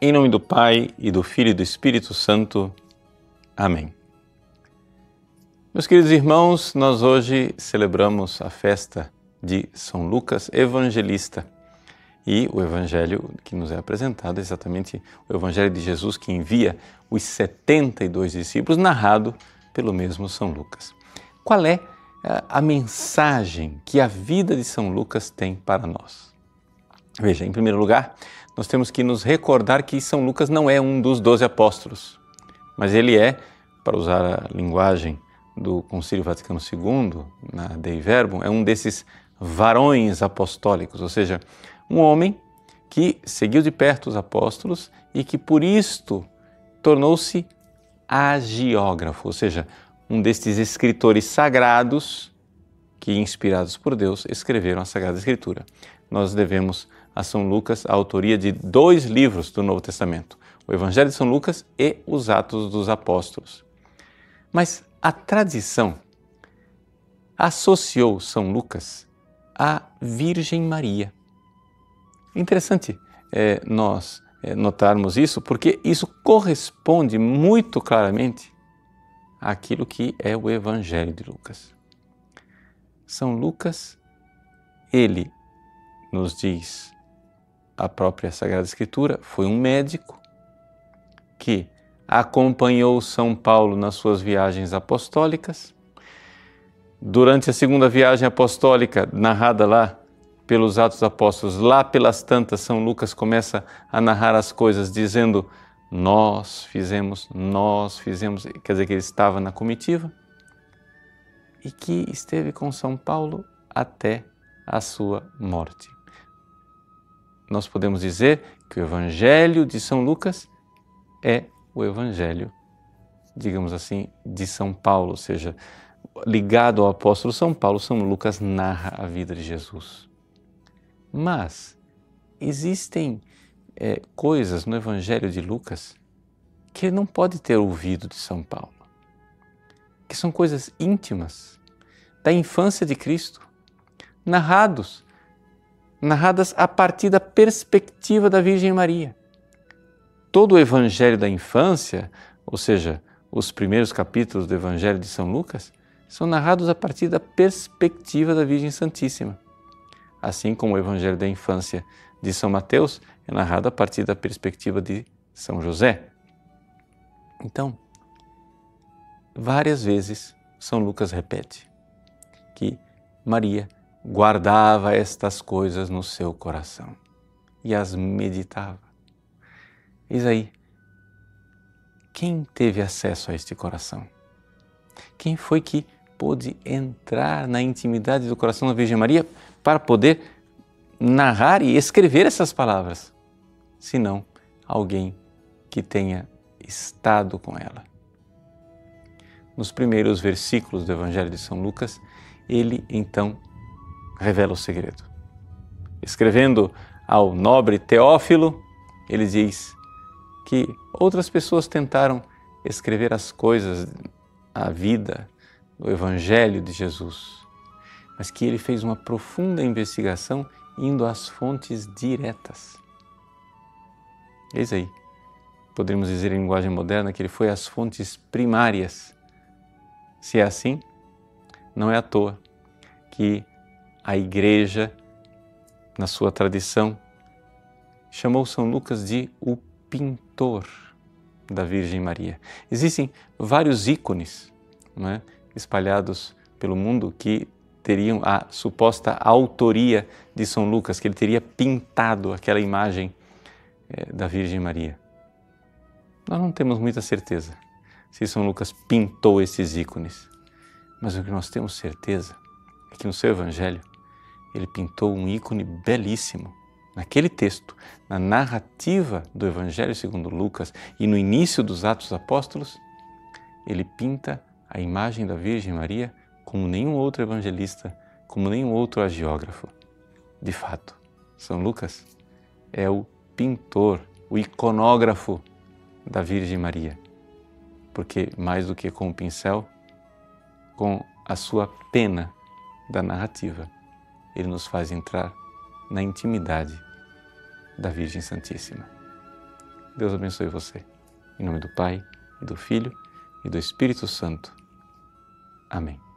Em nome do Pai, e do Filho e do Espírito Santo. Amém. Meus queridos irmãos, nós hoje celebramos a festa de São Lucas Evangelista e o Evangelho que nos é apresentado é exatamente o Evangelho de Jesus que envia os 72 discípulos, narrado pelo mesmo São Lucas. Qual é a mensagem que a vida de São Lucas tem para nós? Veja, em primeiro lugar, nós temos que nos recordar que São Lucas não é um dos 12 apóstolos, mas ele é, para usar a linguagem do Concílio Vaticano II, na Dei Verbum, é um desses varões apostólicos, ou seja, um homem que seguiu de perto os apóstolos e que por isto tornou-se agiógrafo, ou seja, um destes escritores sagrados que, inspirados por Deus, escreveram a Sagrada Escritura. Nós devemos a São Lucas a autoria de 2 livros do Novo Testamento, o Evangelho de São Lucas e os Atos dos Apóstolos. Mas a tradição associou São Lucas à Virgem Maria. É interessante nós notarmos isso, porque isso corresponde muito claramente àquilo que é o Evangelho de Lucas. São Lucas, ele nos diz, a própria Sagrada Escritura, foi um médico que acompanhou São Paulo nas suas viagens apostólicas. Durante a segunda viagem apostólica, narrada lá pelos Atos dos Apóstolos, lá pelas tantas, São Lucas começa a narrar as coisas dizendo, nós fizemos, quer dizer que ele estava na comitiva e que esteve com São Paulo até a sua morte. Nós podemos dizer que o Evangelho de São Lucas é o Evangelho, digamos assim, de São Paulo, ou seja, ligado ao apóstolo São Paulo, São Lucas narra a vida de Jesus. Mas existem coisas no Evangelho de Lucas que ele não pode ter ouvido de São Paulo, que são coisas íntimas da infância de Cristo, narradas a partir da perspectiva da Virgem Maria. Todo o Evangelho da Infância, ou seja, os primeiros capítulos do Evangelho de São Lucas, são narrados a partir da perspectiva da Virgem Santíssima. Assim como o Evangelho da Infância de São Mateus é narrado a partir da perspectiva de São José. Então, várias vezes São Lucas repete que Maria guardava estas coisas no seu coração e as meditava. Eis aí, quem teve acesso a este coração? Quem foi que pôde entrar na intimidade do coração da Virgem Maria para poder narrar e escrever essas palavras? Senão, alguém que tenha estado com ela. Nos primeiros versículos do Evangelho de São Lucas, ele então revela o segredo. Escrevendo ao nobre Teófilo, ele diz que outras pessoas tentaram escrever as coisas, a vida, o Evangelho de Jesus, mas que ele fez uma profunda investigação indo às fontes diretas. Eis aí, poderíamos dizer em linguagem moderna que ele foi às fontes primárias. Se é assim, não é à toa que a Igreja, na sua tradição, chamou São Lucas de o pintor da Virgem Maria. Existem vários ícones, não é, espalhados pelo mundo que teriam a suposta autoria de São Lucas, que ele teria pintado aquela imagem da Virgem Maria. Nós não temos muita certeza se São Lucas pintou esses ícones, mas o que nós temos certeza é que no seu Evangelho ele pintou um ícone belíssimo. Naquele texto, na narrativa do Evangelho segundo Lucas e no início dos Atos dos Apóstolos, ele pinta a imagem da Virgem Maria como nenhum outro evangelista, como nenhum outro agiógrafo. De fato, São Lucas é o pintor, o iconógrafo da Virgem Maria, porque mais do que com o pincel, com a sua pena da narrativa, ele nos faz entrar na intimidade da Virgem Santíssima. Deus abençoe você. Em nome do Pai, e do Filho, e do Espírito Santo. Amém.